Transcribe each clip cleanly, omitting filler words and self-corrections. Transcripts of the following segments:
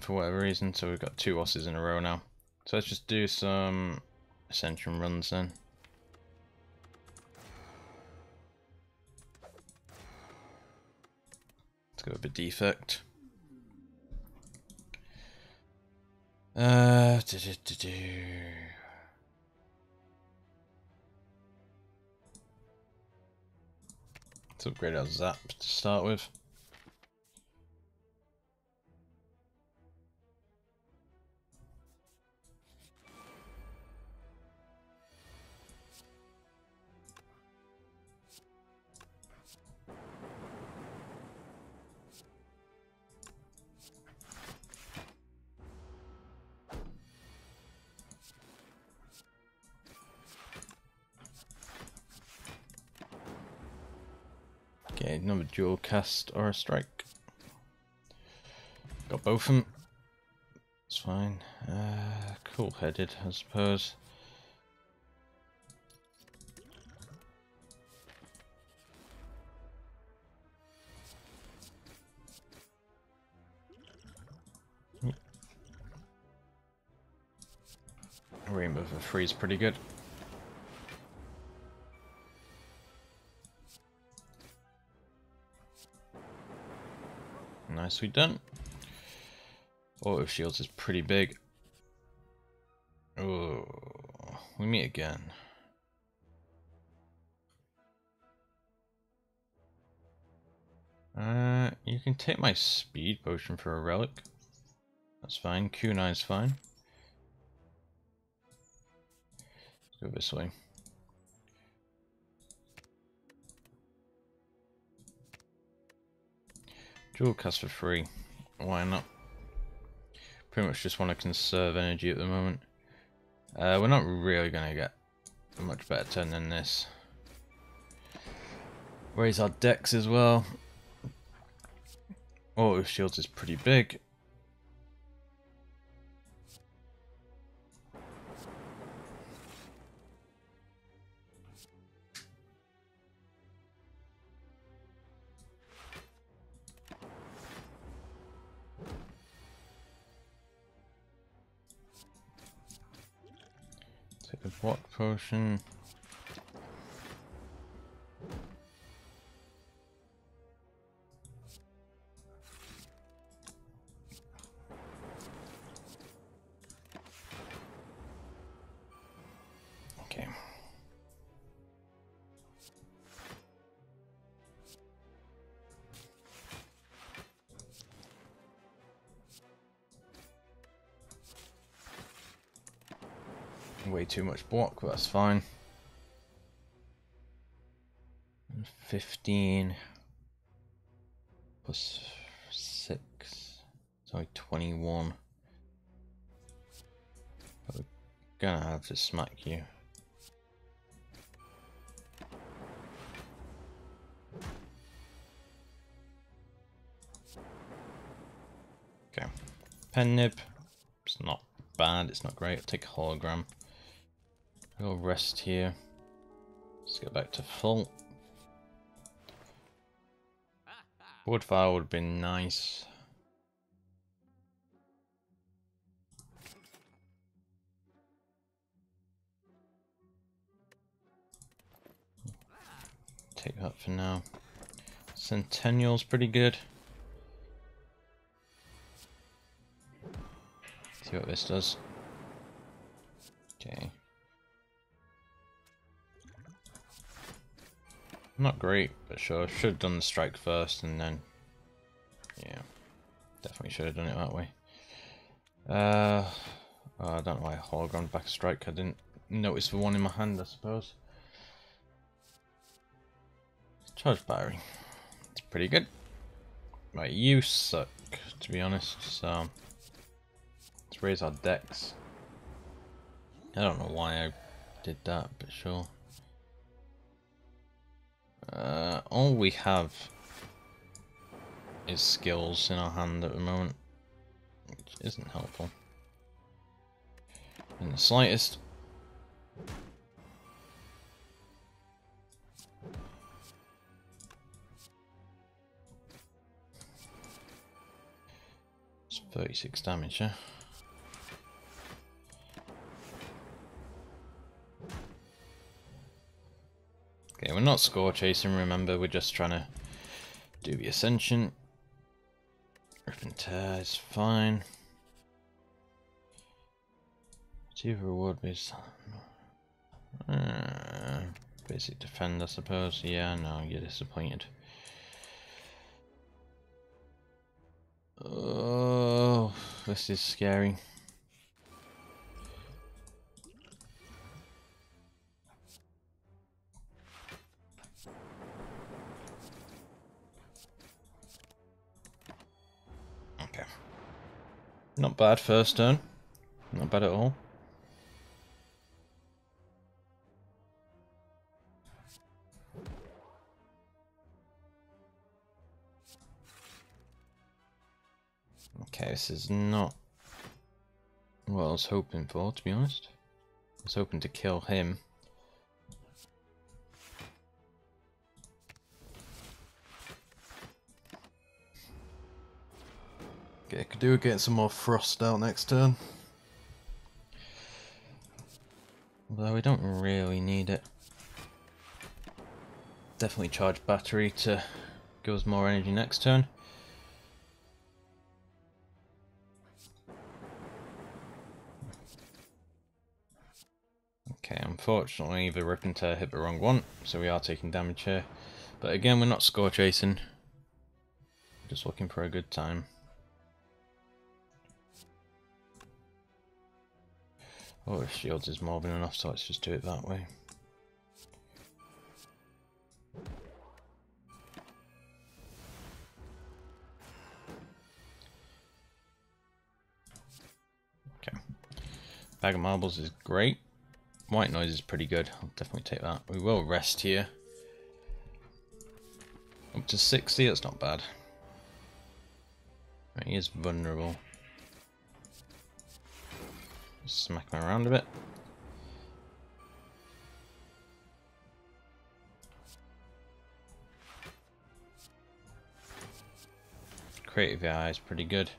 for whatever reason, so we've got two osses in a row now. So let's just do some ascension runs then. Let's go with a defect. Let's upgrade our zap to start with. Okay, another dual cast or a strike. Got both of them. It's fine. Cool headed, I suppose. Rainbow for free is pretty good. Nicely done. Auto shields is pretty big. Oh, we meet again. You can take my speed potion for a relic. That's fine. Kunai is fine. Let's go this way. Dual cast for free. Why not? Pretty much just want to conserve energy at the moment. We're not really going to get a much better turn than this. Raise our dex as well. Auto shields is pretty big. The block potion. Okay. Way too much block, but that's fine. 15 plus 6, it's only 21. But we're gonna have to smack you. Okay, pen nib. It's not bad, it's not great. I'll take a hologram. We'll rest here. Let's get back to full. Woodfire would have been nice. Take that for now. Centennial's pretty good. See what this does. Okay. Not great, but sure. Should have done the strike first, and then yeah, definitely should have done it that way. I don't know why hologram back strike. I didn't notice the one in my hand. I suppose charge battery. It's pretty good. Right, you suck, to be honest. So let's raise our dex. I don't know why I did that, but sure. All we have is skills in our hand at the moment, which isn't helpful in the slightest. It's 36 damage, yeah? Okay, we're not score chasing, remember, we're just trying to do the ascension. Rip and tear is fine. Achieve a reward based on basic defend, I suppose. Yeah, no, you're disappointed. Oh, this is scary. Okay. Not bad first turn. Not bad at all. Okay, this is not what I was hoping for, to be honest. I was hoping to kill him. Okay, I could do with getting some more frost out next turn. Although we don't really need it. Definitely charge battery to give us more energy next turn. Okay, unfortunately the Rip and Tear hit the wrong one, so we are taking damage here. But again, we're not score chasing. We're just looking for a good time. Oh, if shields is more than enough, so let's just do it that way. Okay. Bag of Marbles is great. White noise is pretty good, I'll definitely take that. We will rest here. Up to 60, that's not bad. Right, he is vulnerable. Smack him around a bit. Creative eye is pretty good.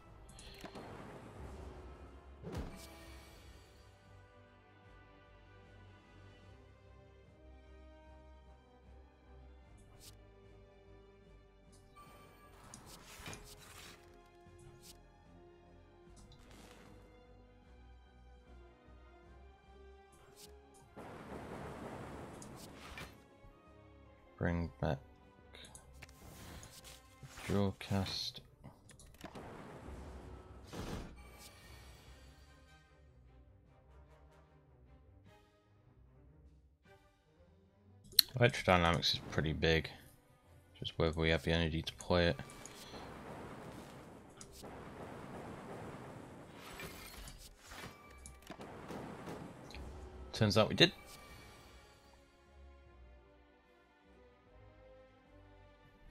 Bring back draw cast. Electrodynamics is pretty big, just whether we have the energy to play it. Turns out we did.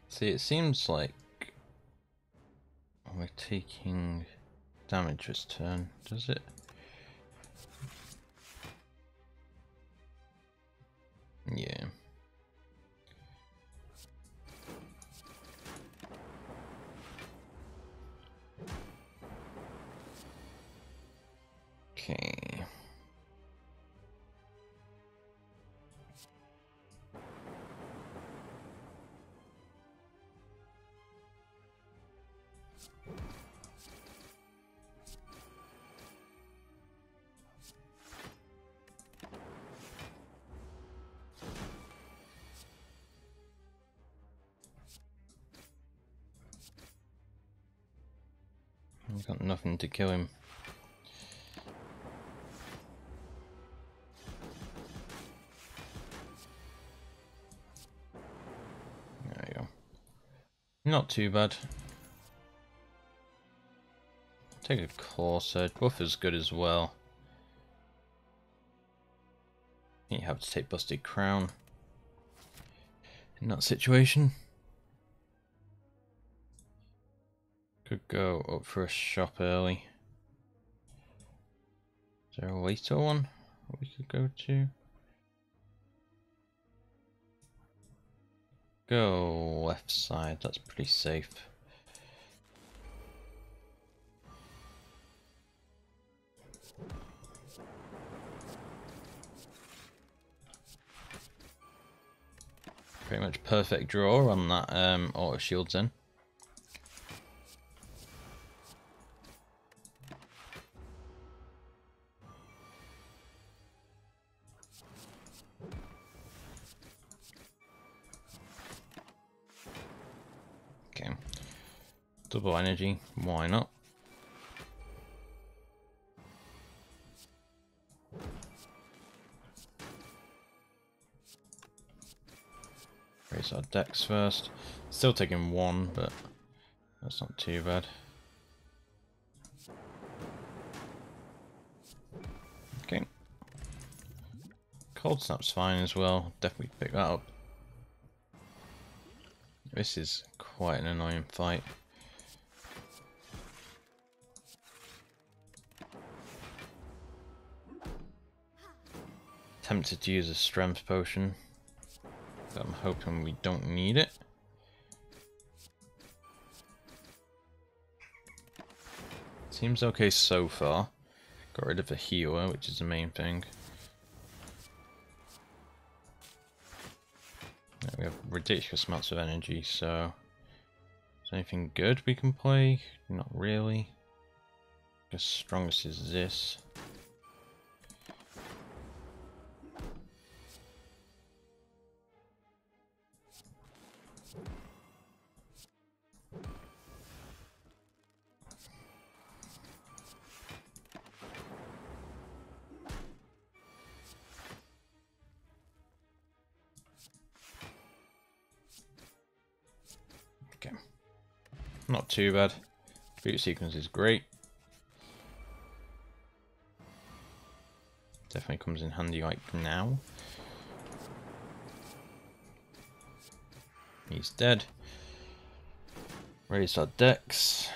See, it seems like we're taking damage this turn, does it? Yeah. Okay. I've got nothing to kill him. There you go. Not too bad. Take a claw surge. Buffer's good as well. You have to take Busted Crown in that situation. Could go up for a shop early. Is there a later one we could go to? Go left side, that's pretty safe. pretty much perfect draw on that auto shields in. Okay, double energy, why not? Raise our decks first. Still taking one, but that's not too bad. Okay. Cold snap's fine as well. Definitely pick that up. This is quite an annoying fight. Tempted to use a strength potion. I'm hoping we don't need it. Seems okay so far. Got rid of the healer, which is the main thing. Yeah, we have ridiculous amounts of energy, so... Is there anything good we can play? Not really. The strongest is this. Not too bad. Boot sequence is great. Definitely comes in handy like now. He's dead. Raise our decks.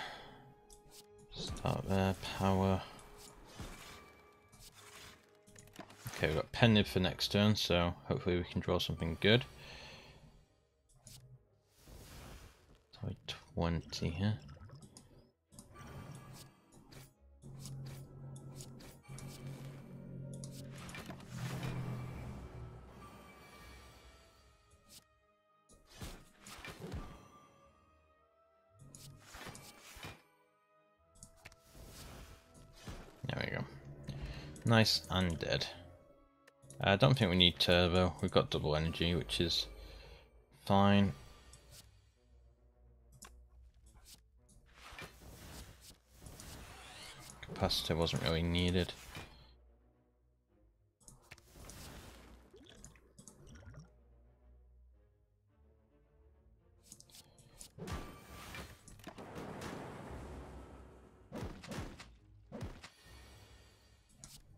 Start there, power. Okay, we've got Pennib for next turn, so hopefully we can draw something good. 20 here. There we go. Nice and dead. I don't think we need turbo. We've got double energy, which is fine. Capacitor wasn't really needed.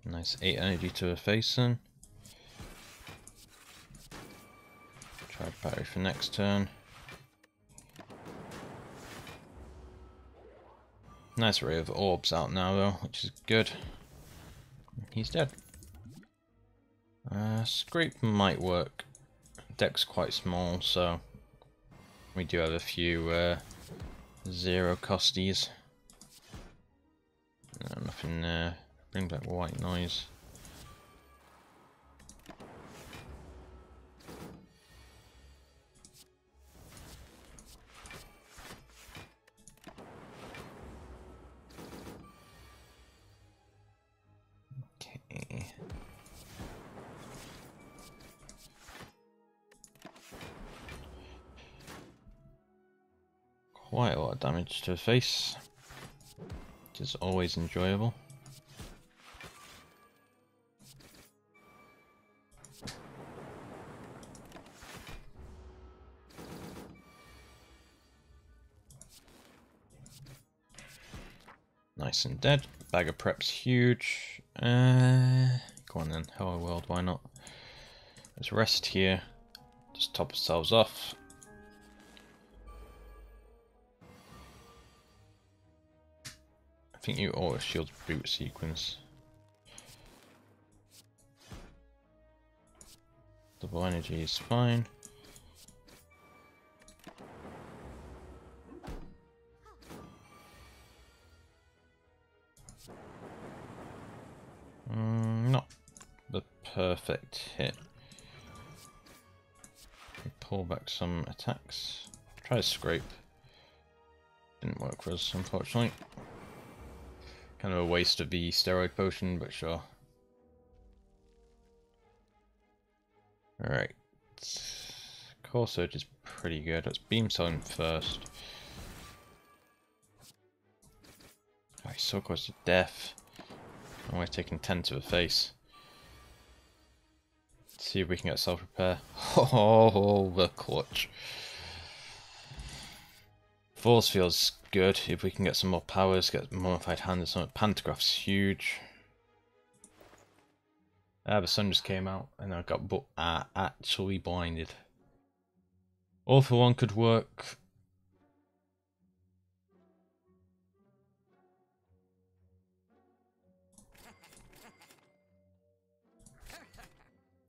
Nice 8 energy to her face then. Try battery for next turn. Nice array of orbs out now though, which is good. He's dead. Scrape might work. Deck's quite small, so we do have a few zero costies. No, nothing there. Bring back white noise. Quite a lot of damage to the face, which is always enjoyable. Nice and dead. Bag of prep's huge. Go on then, hello world, why not? Let's rest here, just top ourselves off. I think you auto shield boot sequence. Double energy is fine. Not the perfect hit. pull back some attacks. Try to scrape. Didn't work for us, unfortunately. Kind of a waste of the steroid potion, but sure. Alright. Core Surge is pretty good. Let's beam cell him first. Oh, he's so close to death. I'm only taking 10 to the face. Let's see if we can get self repair. Oh, the clutch. Force field's good. If we can get some more powers, get mummified hand or something. Pantograph's huge. Ah, the sun just came out and I got actually blinded. All for one could work.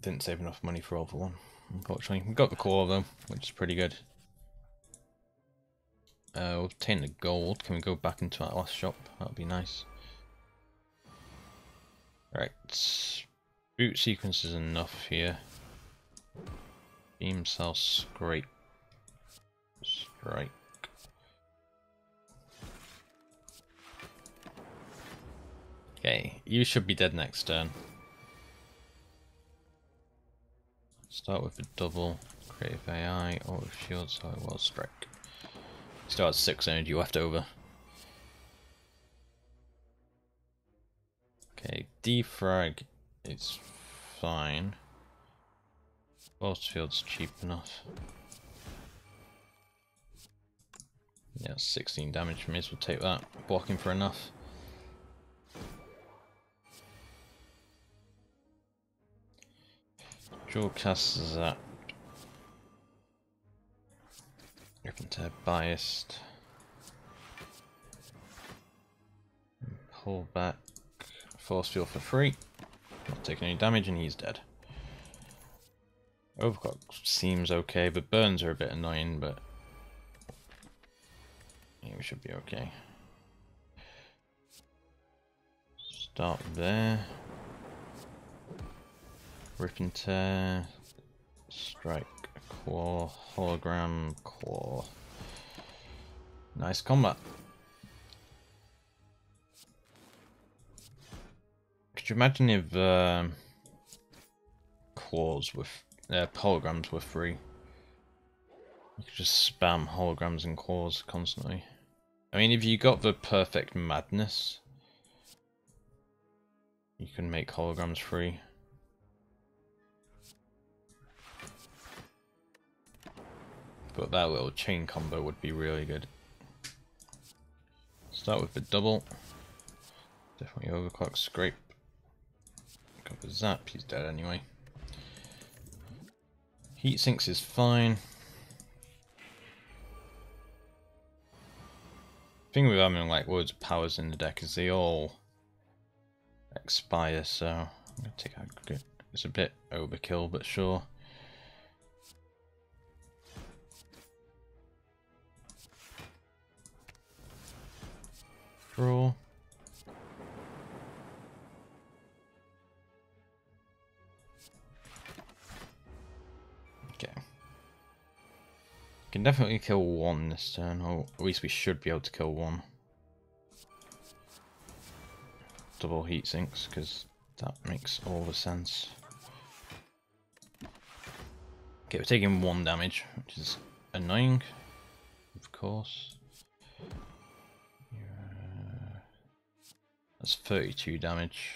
Didn't save enough money for all for one, unfortunately. We got the core though, which is pretty good. We'll obtain the gold. Can we go back into that last shop? That'd be nice. Right. Boot sequence is enough here. Beam cell scrape. Strike. Okay, you should be dead next turn. Start with a double. Creative AI. Auto shield, so I will strike. Still has 6 energy left over. Okay, defrag is fine. Force field's cheap enough. Yeah, 16 damage, may as well take that. Blocking for enough. Dual cast zap. Open to biased. Pull back. Force field for free. Not taking any damage, and he's dead. Overclock seems okay, but burns are a bit annoying, but yeah, we should be okay. Start there. Rip and tear. Strike. Claw. Hologram. Claw. Nice combat. Could you imagine if claws with holograms were free? You could just spam holograms and claws constantly. I mean, if you got the perfect madness, you can make holograms free. But that little chain combo would be really good. Start with the double. Definitely overclock, scrape. Got the zap, he's dead anyway. Heat sinks is fine. The thing with having like loads of powers in the deck is they all expire, so I'm gonna take aggregate. It's a bit overkill, but sure. Draw. Okay. We can definitely kill one this turn, or at least we should be able to kill one. Double heat sinks, because that makes all the sense. Okay, we're taking 1 damage, which is annoying, of course. That's 32 damage.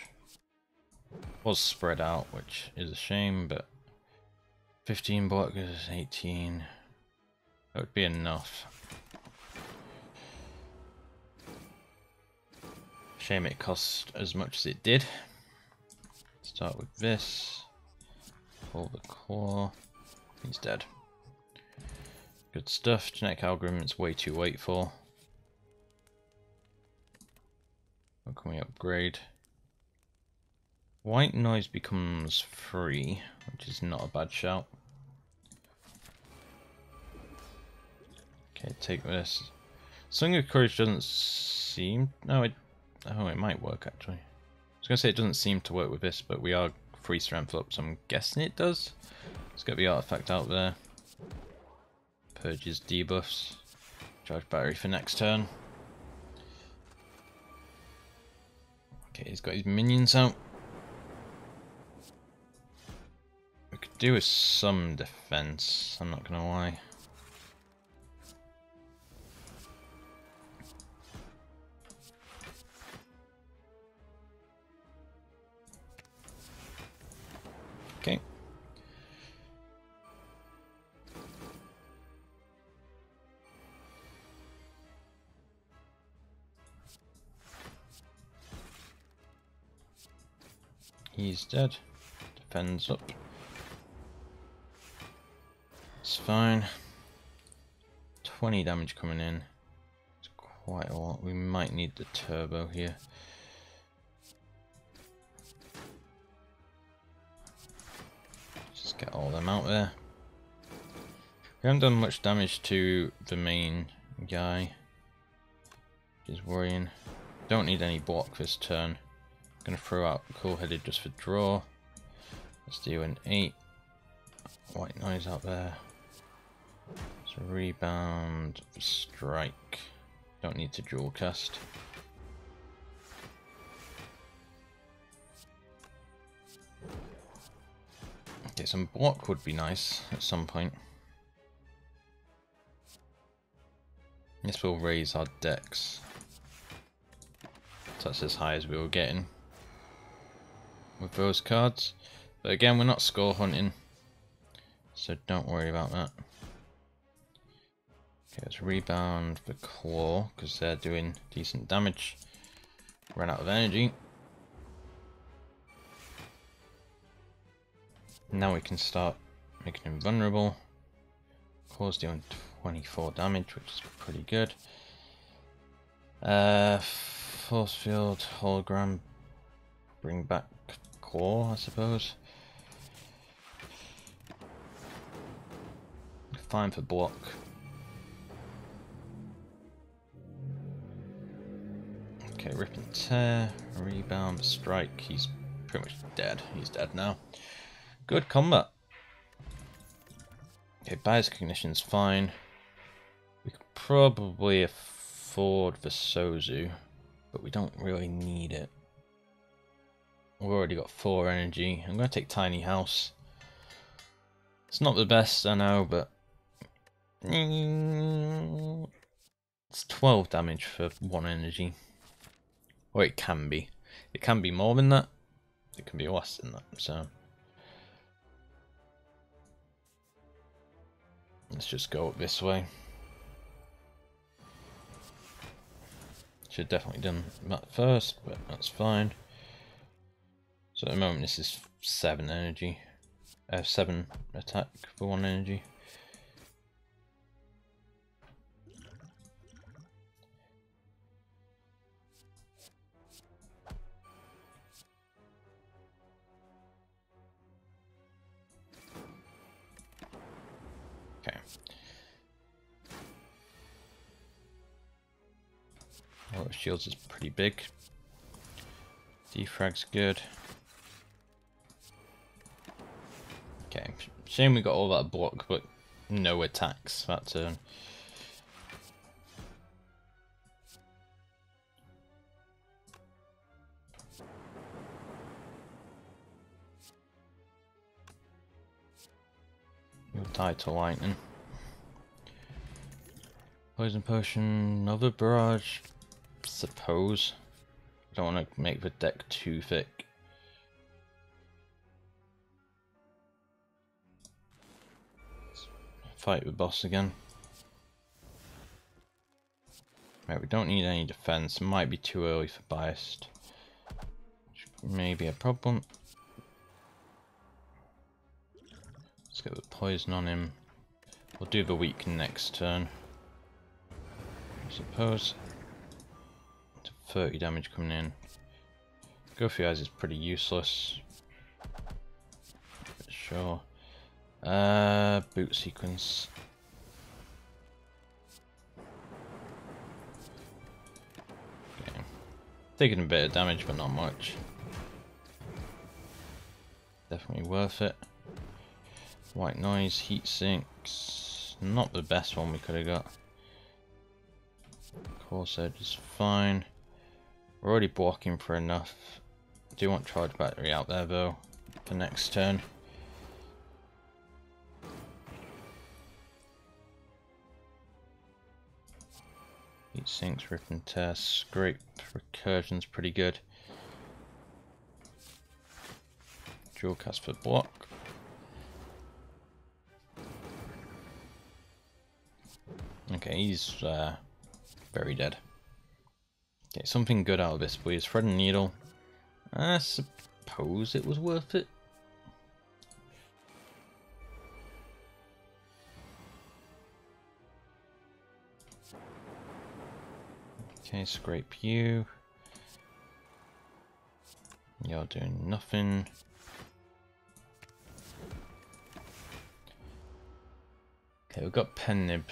Was spread out, which is a shame, but 15 block is 18. That would be enough. Shame it cost as much as it did. Start with this. Pull the core. He's dead. Good stuff. Genetic algorithm, it's way too late for. What can we upgrade? White noise becomes free, which is not a bad shout. Okay, take this. Song of Courage doesn't seem... No, it might work actually. I was going to say it doesn't seem to work with this, but we are 3 strength up, so I'm guessing it does. Let's get the artifact out there. Purges debuffs. Charge battery for next turn. Okay, he's got his minions out. We could do with some defense, I'm not gonna lie. Okay. He's dead. Defends up. It's fine. 20 damage coming in. It's quite a lot. We might need the turbo here. Just get all them out there. We haven't done much damage to the main guy. Which is worrying. Don't need any block this turn. Gonna throw out Cool Headed just for draw. Let's do an 8. White Noise out there. It's a rebound strike. Don't need to dual cast. Okay, some block would be nice at some point. This will raise our decks. So that's as high as we were getting with those cards, but again we're not score hunting, so don't worry about that. Okay, let's rebound the claw because they're doing decent damage. Ran out of energy. Now we can start making him vulnerable. Claw's doing 24 damage, which is pretty good. Force field, hologram, bring back claw, I suppose. Fine for block. Okay, rip and tear, rebound, strike. He's pretty much dead. He's dead now. Good combat. Okay, bias cognition's fine. We could probably afford the Sozu, but we don't really need it. We've already got 4 energy. I'm going to take Tiny House. It's not the best, I know, but it's 12 damage for 1 energy. Or it can be. It can be more than that. It can be less than that, so let's just go up this way. Should have definitely done that first, but that's fine. So at the moment, this is 7 energy, 7 attack for 1 energy. Okay. Well, shields is pretty big. Defrag's good. Okay, shame we got all that block, but no attacks that turn. You'll die to lightning. Poison potion, another barrage, suppose. I don't want to make the deck too thick. Fight the boss again. Right, we don't need any defense. Might be too early for biased, which may be a problem. Let's get the poison on him. We'll do the weak next turn, I suppose. 30 damage coming in. Go for the eyes is pretty useless. But sure. Boot sequence. Okay. Taking a bit of damage, but not much. Definitely worth it. White noise, heat sinks. Not the best one we could have got. Course edge is fine. We're already blocking for enough. Do want charge battery out there though for next turn. Heat sinks, rip and tear, scrape, recursion's pretty good. Dual cast for block. Okay, he's very dead. Okay, something good out of this, please. Thread and needle. I suppose it was worth it. Okay, scrape you. You're doing nothing. Okay, we've got pen nib.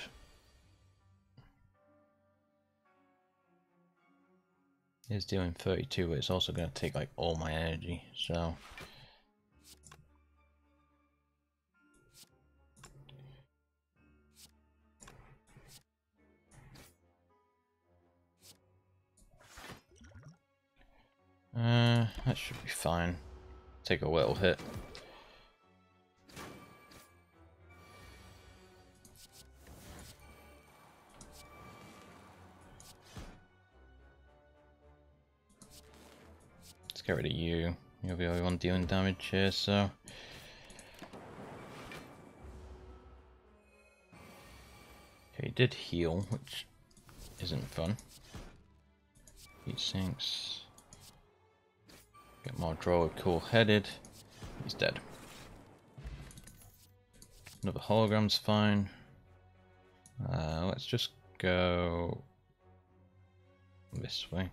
It's dealing 32, but it's also going to take like all my energy, so. That should be fine. Take a little hit. Let's get rid of you. You'll be the only one dealing damage here, so. Okay, he did heal, which isn't fun. Heat sinks. Get more draw, cool-headed. He's dead. Another hologram's fine. Let's just go this way.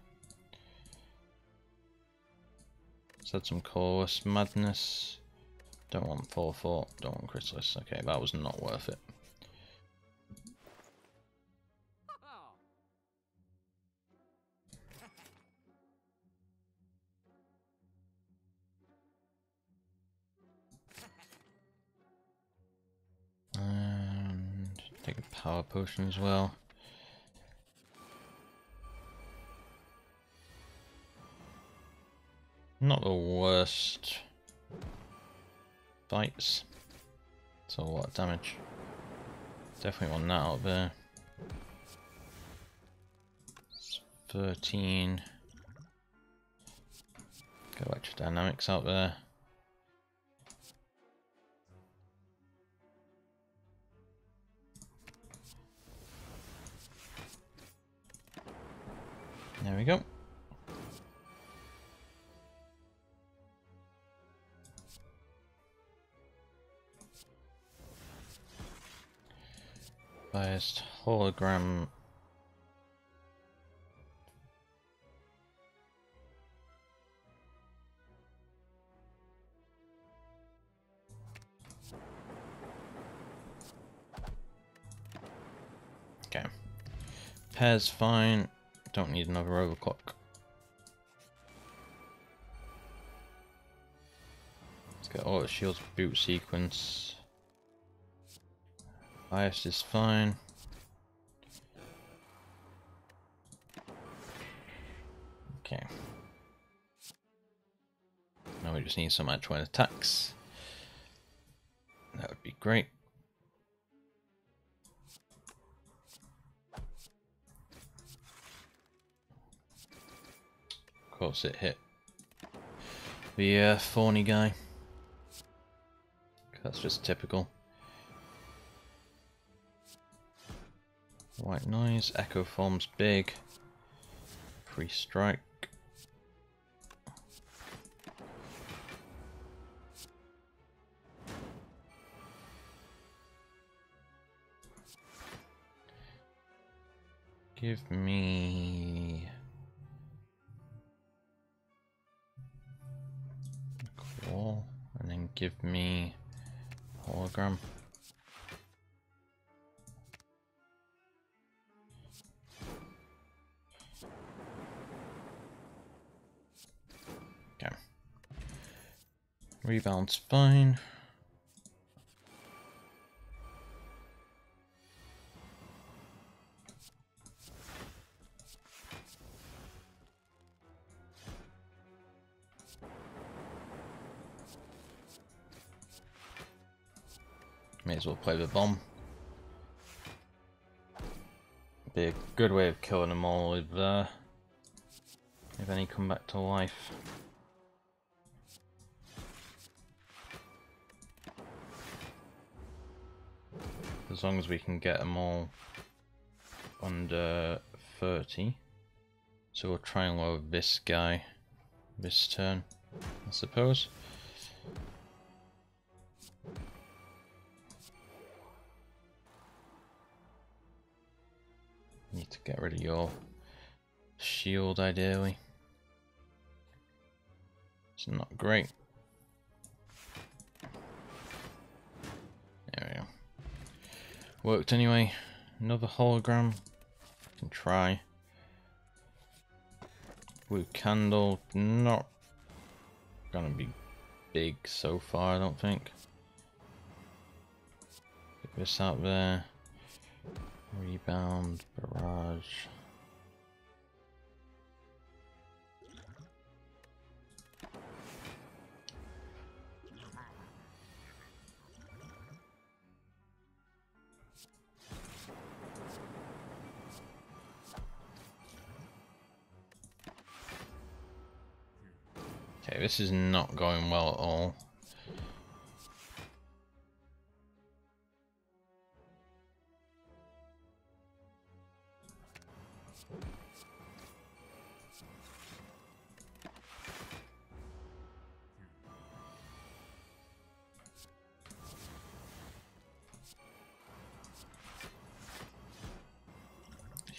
Let's add some Colorless Madness. Don't want 4-4, don't want Chrysalis. Okay, that was not worth it. Take a power potion as well. Not the worst fights. It's a lot of damage. Definitely want that out there. It's 13. Go electrodynamics out there. There we go. Biased hologram. Okay. Pair's fine. Don't need another overclock. Let's get all the shields boot sequence. Bias is fine. Okay. Now we just need some actual attacks. That would be great. Of course it hit the thorny guy. That's just typical. White noise, echo form's big. Free strike. Give me wall, and then give me hologram. Okay. Rebound's fine. May as well play the bomb. Be a good way of killing them all with there. If any come back to life. As long as we can get them all under 30. So we'll try and load this guy this turn, I suppose. Need to get rid of your shield ideally. It's not great. There we go. Worked anyway. Another hologram. We can try. Blue candle, not gonna be big so far, I don't think. Get this out there. Rebound, barrage. Okay, this is not going well at all.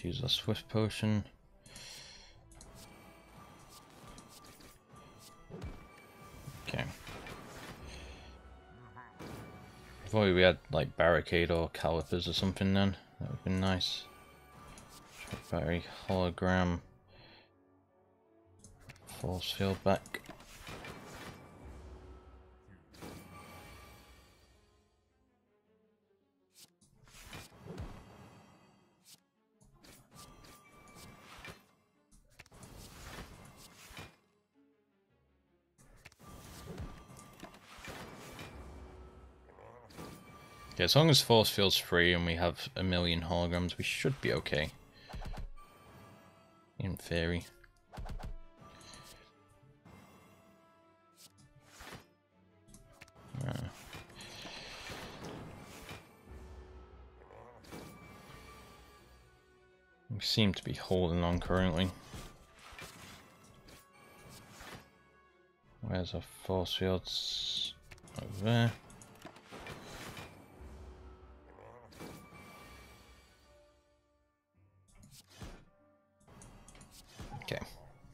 Use a swift potion. Okay. If only we had like barricade or calipers or something, then that would be nice. Battery, hologram, force field back. Yeah, as long as force field's free and we have a million holograms, we should be okay. In theory. We seem to be holding on currently. Where's our force fields? Over there.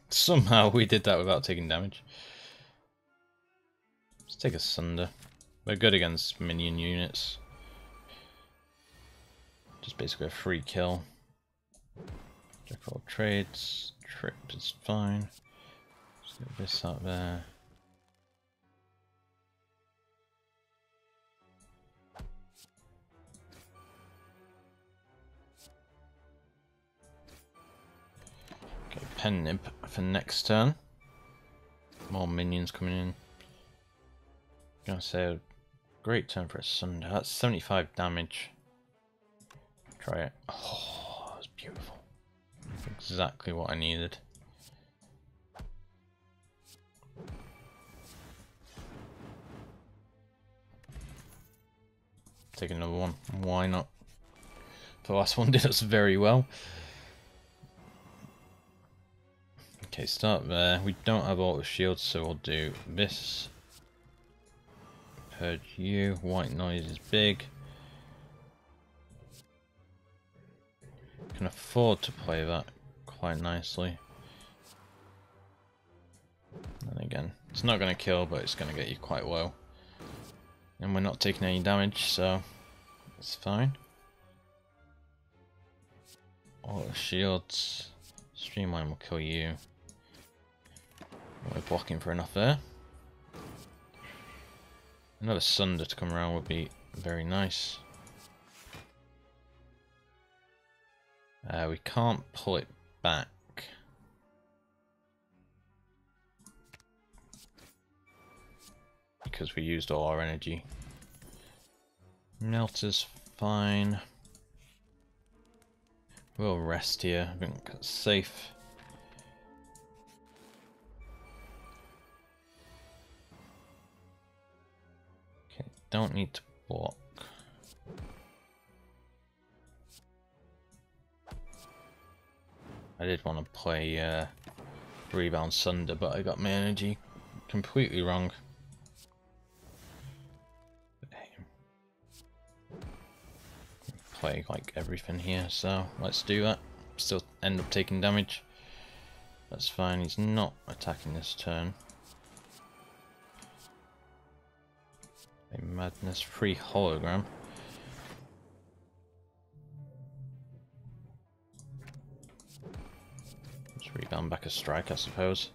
Somehow we did that without taking damage. Let's take a Sunder. We're good against minion units. Just basically a free kill. Check all trades. Trip is fine. Just get this out there. Pen nib for next turn. More minions coming in. I'm gonna say a great turn for a Sunder. That's 75 damage. Try it. Oh, that was beautiful. That's exactly what I needed. Take another one. Why not? The last one did us very well. Okay, start there. We don't have auto shields, so we'll do this. Purge you. White noise is big. Can afford to play that quite nicely. And again, it's not going to kill, but it's going to get you quite low. And we're not taking any damage, so it's fine. Auto shields. Streamline will kill you. We're blocking for enough there. Another Sunder to come around would be very nice. We can't pull it back. Because we used all our energy. Melt is fine. We'll rest here. I think it's safe. Okay, don't need to block. I did want to play Rebound Sunder, but I got my energy completely wrong. Play like everything here, so let's do that. Still end up taking damage. That's fine, he's not attacking this turn. A madness free hologram. Let's rebound back a strike, I suppose.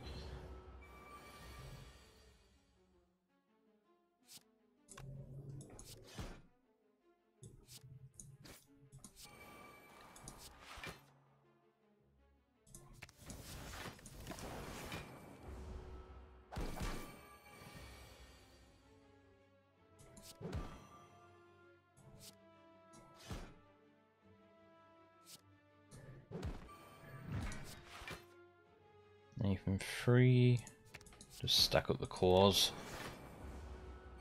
Anything free? Just stack up the claws.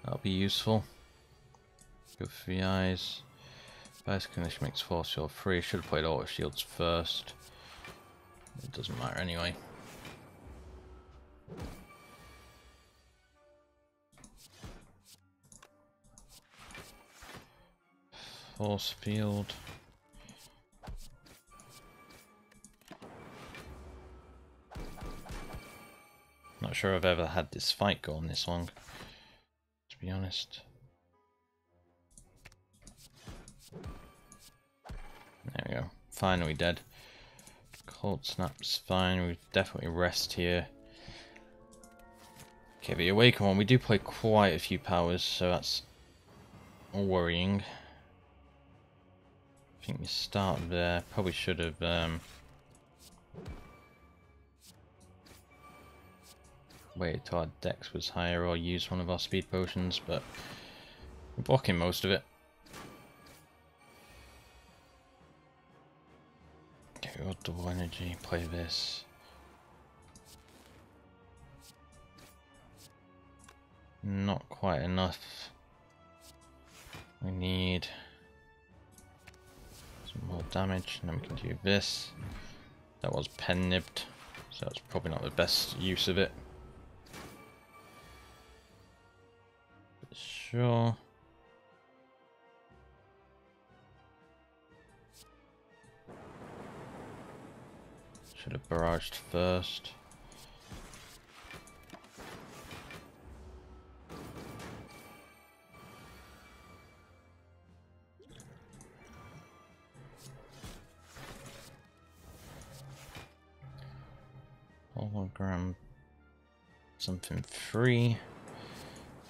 That'll be useful. Go for the eyes. Vice condition makes 4 shield free. Should have played auto shields first. It doesn't matter anyway. Force field. Not sure I've ever had this fight go on this long, to be honest. There we go. Finally dead. Cold snap's fine. We definitely rest here. Okay, the Awaken one. We do play quite a few powers, so that's worrying. I think we start there. Probably should have. Wait till our dex was higher or use one of our speed potions, but we're blocking most of it. Okay, we've got double energy, play this. Not quite enough. We need some more damage, and then we can do this. That was pen nibbed, so that's probably not the best use of it. Sure. Should have barraged first. Hologram something free.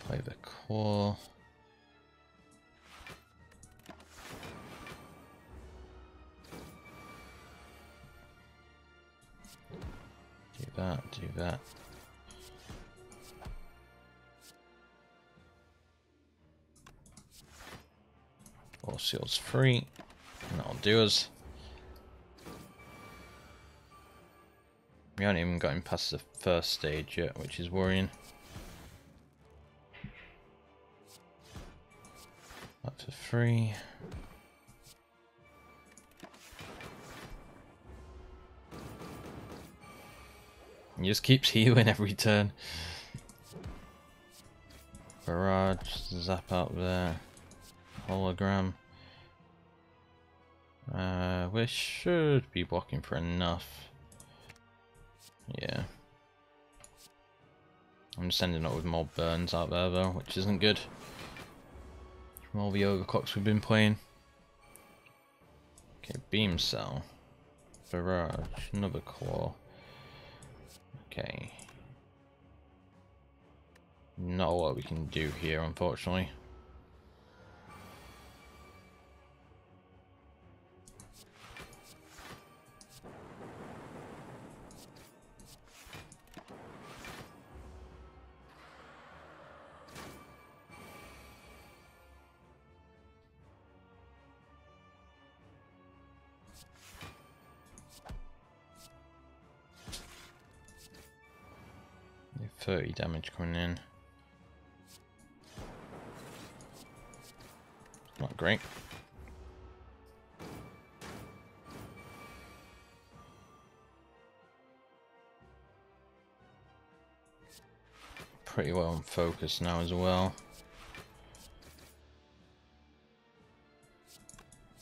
Play the core. Do that, do that. Four seals free, and that'll do us. We haven't even gotten past the first stage yet, which is worrying. Up to 3. He just keeps healing every turn. Barrage, zap out there. Hologram. We should be blocking for enough. Yeah. I'm just ending up with more burns out there though, which isn't good. From all the overclocks we've been playing. Okay, beam cell. Barrage, another claw. Okay. Not a lot we can do here, unfortunately. 30 damage coming in. Not great. Pretty well in focus now as well.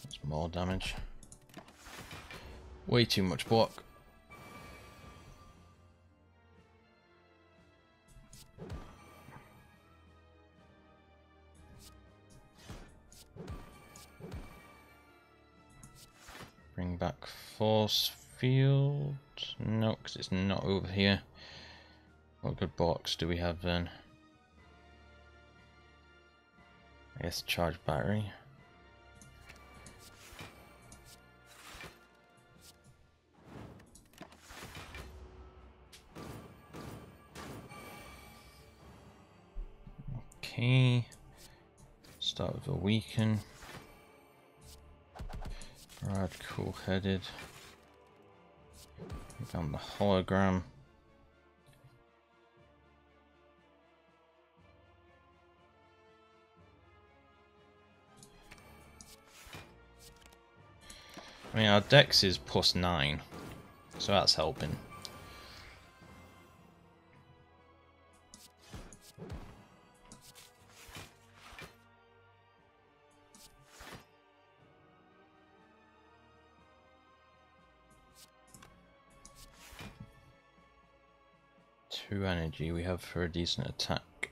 That's more damage. Way too much block. Bring back force field. No, because it's not over here. What good blocks do we have then? I guess charge battery. Okay, start with a weaken. Rad, cool headed. Down the hologram. I mean, our dex is +9, so that's helping. Energy we have for a decent attack.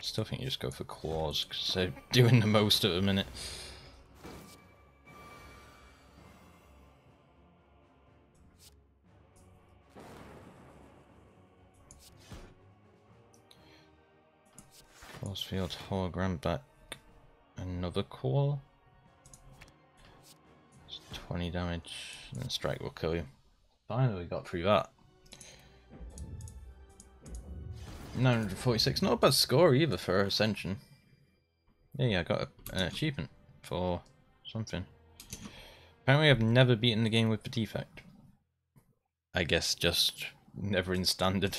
Still think you just go for claws because they're doing the most at the minute. Force field, hologram back, another claw. It's 20 damage, and the strike will kill you. Finally, we got through that. 946, not a bad score either for Ascension. Yeah, I got an achievement for something. Apparently I've never beaten the game with the Defect. I guess just never in standard.